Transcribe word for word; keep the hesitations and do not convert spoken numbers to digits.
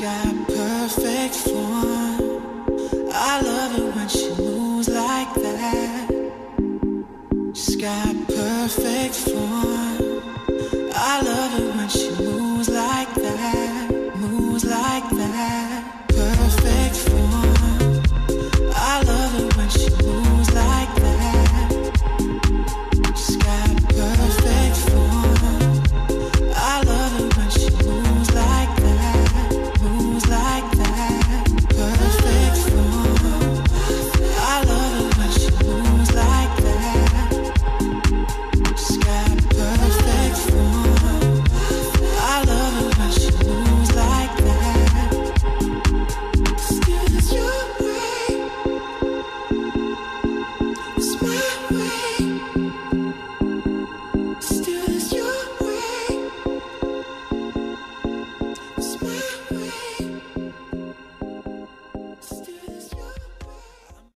Got perfect form. I love it when she